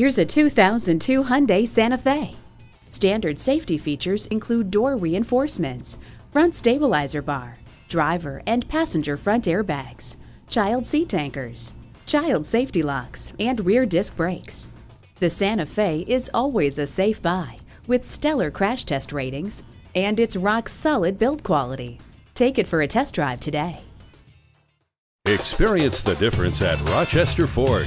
Here's a 2002 Hyundai Santa Fe. Standard safety features include door reinforcements, front stabilizer bar, driver and passenger front airbags, child seat anchors, child safety locks, and rear disc brakes. The Santa Fe is always a safe buy with stellar crash test ratings and its rock-solid build quality. Take it for a test drive today. Experience the difference at Rochester Ford.